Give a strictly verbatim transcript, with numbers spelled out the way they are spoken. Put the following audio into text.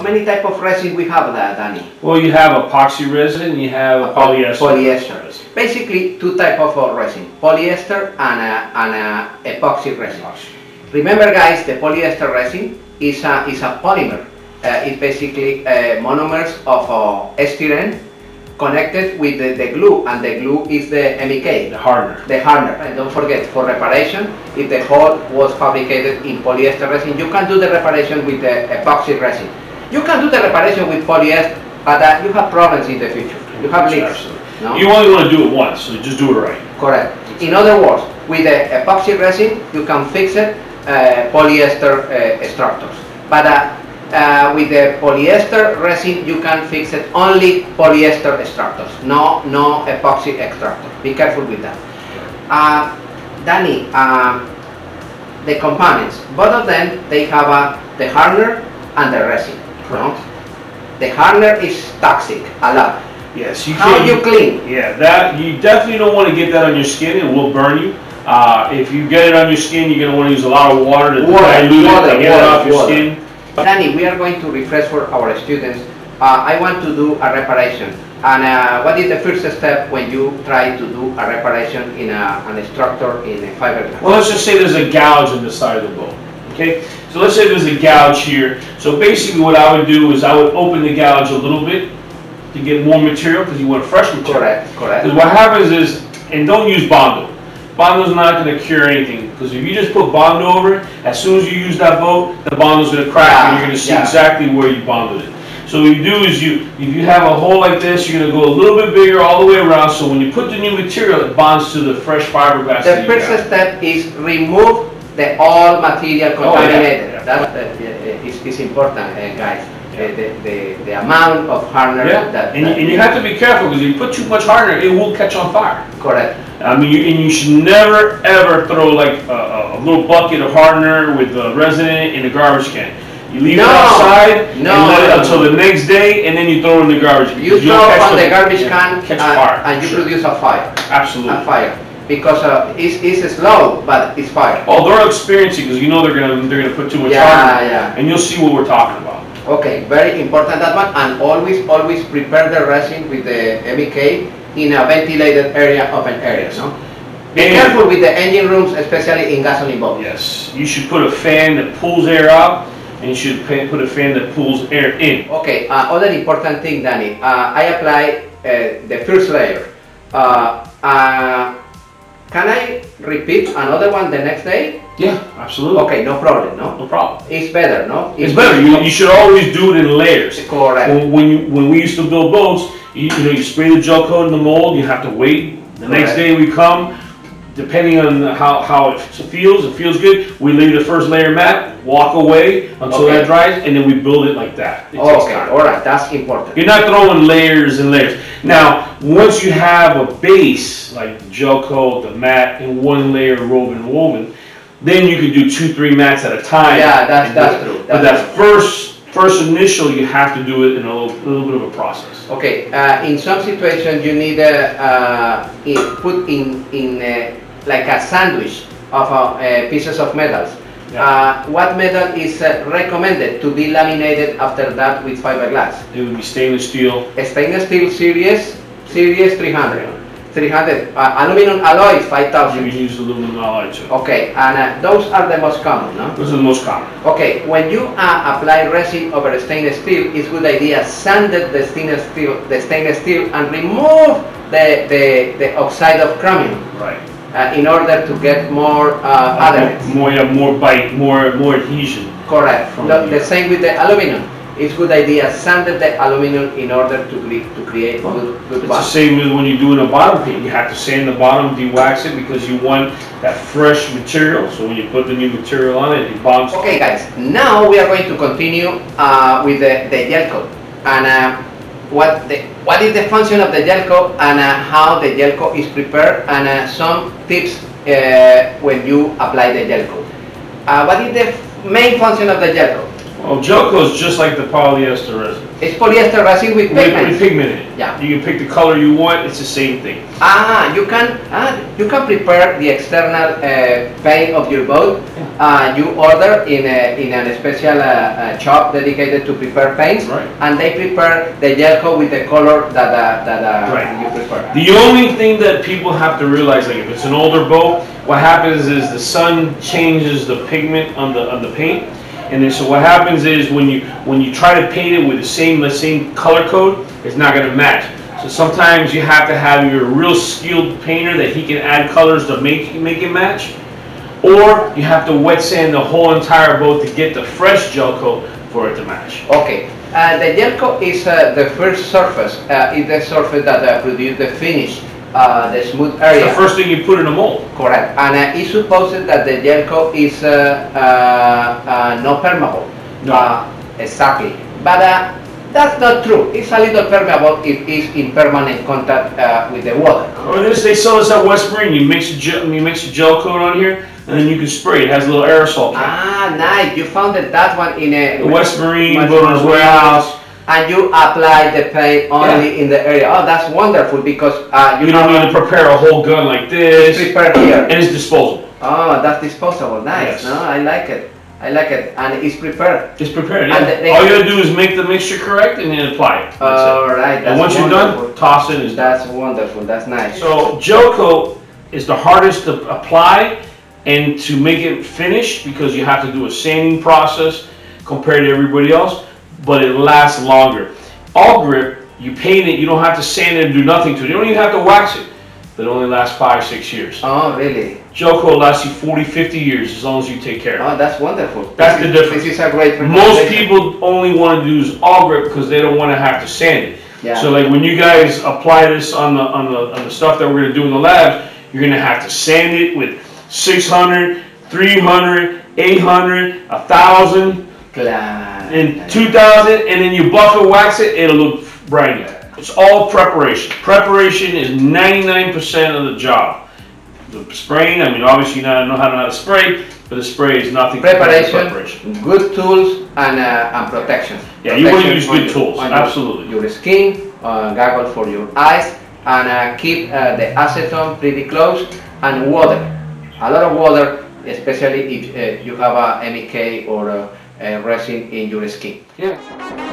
How many type of resin we have there, Danny? Well, you have epoxy resin, you have a polyester. Polyester resin. Basically, two type of uh, resin, polyester and, uh, and uh, epoxy resin. Epoxy. Remember, guys, the polyester resin is a, is a polymer. Uh, it's basically uh, monomers of uh, styrene connected with the, the glue, and the glue is the M E K. The hardener. The hardener. And don't forget, for reparation, if the hull was fabricated in polyester resin, you can do the reparation with the epoxy resin. You can do the reparation with polyester, but uh, you have problems in the future. You have leaks. No? You only want to do it once, so you just do it right. Correct. In other words, with the epoxy resin, you can fix it, uh, polyester uh, structures. But uh, Uh, with the polyester resin, you can fix it only polyester extractors, no, no epoxy extractor. Be careful with that. Uh, Danny, uh, the components, both of them, they have uh, the hardener and the resin. Right. No? The hardener is toxic, a lot. Yes, you How can, you clean? Yeah, that you definitely don't want to get that on your skin. It will burn you. Uh, if you get it on your skin, you're going to want to use a lot of water to dilute it to get it off your skin. Danny, we are going to refresh for our students. Uh, I want to do a reparation. And uh, what is the first step when you try to do a reparation in a, an structure in a fiberglass? Well, let's just say there's a gouge in the side of the boat. Okay? So let's say there's a gouge here. So basically what I would do is I would open the gouge a little bit to get more material, because you want fresh material. Correct, correct. Because what happens is, and don't use Bondo. Bondo's not going to cure anything, because if you just put Bondo over it, as soon as you use that boat, the Bondo's going to crack, yeah, and you're going to see yeah. exactly where you bonded it. So what you do is, you, if you have a hole like this, you're going to go a little bit bigger all the way around, so when you put the new material, it bonds to the fresh fiberglass. The first step is remove the all material contaminated. Oh, yeah. That uh, is, is important, uh, guys. Yeah. The, the, the amount of hardener. Yeah. That, and, that and you have to be careful, because if you put too much hardener, it will catch on fire. Correct. I mean, you, and you should never ever throw like a, a little bucket of hardener with the resin in the garbage can. You leave no, it outside no, and let it no, until no. the next day, and then you throw it in the garbage. You throw it on the, the garbage can, catch and, fire, and you sure. produce a fire. Absolutely. A fire. Because uh, it's, it's slow, but it's fire. Oh, they're experiencing, because you know they're gonna they're gonna put too much yeah, hardener. Yeah. And you'll see what we're talking about. Okay, very important that one, and always always prepare the resin with the M E K in a ventilated area, open area, no? Be and careful with the engine rooms, especially in gasoline boats. Yes, you should put a fan that pulls air out, and you should put a fan that pulls air in. Okay, uh, other important thing, Danny, uh, I apply uh, the first layer. Uh, uh, can I repeat another one the next day? Yeah, absolutely. Okay, no problem, no? No problem. It's better, no? It's, it's better. You, you should always do it in layers. Correct. When, when, you, when we used to build boats, You, you know, you spray the gel coat in the mold, you have to wait. The Correct. next day we come, depending on how, how it feels, it feels good, we leave the first layer matte, walk away until okay. that dries, and then we build it like that. It okay, alright, that's important. You're not throwing layers and layers. Now, once you have a base, like the gel coat, the matte, and one layer woven woven, then you can do two, three mattes at a time. Yeah, that's, that's true. That's but that first First initial, you have to do it in a little, little bit of a process. Okay, uh, in some situations you need to uh, uh, put in, in uh, like a sandwich of uh, uh, pieces of metals. Yeah. Uh, what metal is uh, recommended to be laminated after that with fiberglass? It would be stainless steel. A stainless steel series, series three hundred. Yeah. three hundred, uh, aluminum alloys, five thousand. You use aluminum alloy too. Okay, and uh, those are the most common, no? Those are the most common. Okay, when you uh, apply resin over stainless steel, it's a good idea sanded the stainless steel, the stainless steel, and remove the the, the oxide of chromium. Right. Uh, in order to get more uh, uh, adherence. More, yeah, more bite, more more adhesion. Correct. The, the same with the aluminum. It's a good idea sanded the aluminum in order to, cre to create well, good, good It's bottom. The same as when you do in a bottom paint. You have to sand the bottom, de-wax it, because you want that fresh material. So when you put the new material on it, it bonds. Okay guys, now we are going to continue uh, with the, the gel coat. And uh, what, the, what is the function of the gel coat, and uh, how the gel coat is prepared, and uh, some tips uh, when you apply the gel coat. Uh, what is the main function of the gel coat? Oh, Gelco's just like the polyester resin. It's polyester resin with pigment. With pigment. Yeah. You can pick the color you want. It's the same thing. Ah, you can ah, you can prepare the external uh, paint of your boat. Uh, you order in a in a special uh, uh, shop dedicated to prepare paints, right. And they prepare the Gelco with the color that uh, that uh, right. you prefer. The only thing that people have to realize, like if it's an older boat, what happens is the sun changes the pigment on the on the paint. And then, so what happens is when you when you try to paint it with the same the same color code, it's not going to match. So sometimes you have to have your real skilled painter that he can add colors to make make it match, or you have to wet sand the whole entire boat to get the fresh Gelco for it to match. Okay, uh, the Gelco is uh, the first surface. Uh, it's the surface that uh, produces the finish. Uh, the smooth area. It's the first thing you put in a mold. Correct. And uh, it's supposed that the Gelco is uh, uh, uh, not permeable. No. Uh, exactly. But uh, that's not true. It's a little permeable if it's in permanent contact uh, with the water. Or this, they sell this at West Marine. You mix you mix the Gelco on here, and then you can spray. It has a little aerosol cap. Ah, nice. You found that, that one in a the West Marine, Bondo's warehouse. And you apply the paint only yeah. in the area. Oh, that's wonderful because uh, you, you don't need to prepare a whole gun like this. Prepare here, and it's disposable. Oh, that's disposable. Nice. Yes. No, I like it. I like it, and it's prepared. It's prepared. Yeah. And all you gotta do is make the mixture correct and then apply it. That's all it. Right. And once wonderful. You're done, toss it. Is that's done. Wonderful. That's nice. So Gelco is the hardest to apply and to make it finish because you have to do a sanding process compared to everybody else. But it lasts longer. All grip, you paint it, you don't have to sand it and do nothing to it. You don't even have to wax it. But it only lasts five, six years. Oh, really? Gelco lasts you forty, fifty years as long as you take care of it. Oh, that's wonderful. That's this the difference. This is a great Most people only want to do is all grip because they don't want to have to sand it. Yeah. So like when you guys apply this on the, on the, on the stuff that we're going to do in the lab, you're going to have to sand it with six hundred, three hundred, eight hundred, one thousand. Claro. In two thousand, and then you buff it, wax it, it'll look brand new. It's all preparation. Preparation is ninety-nine percent of the job. The spraying, I mean, obviously you know how to, know how to spray, but the spray is nothing. Preparation, preparation. Good tools, and uh, and protection. Yeah, protection you want to use good your, tools, absolutely. Your skin, uh, goggles for your eyes, and uh, keep uh, the acetone pretty close, and water. A lot of water, especially if uh, you have a M E K or a, Uh, resin in your skin. Yeah.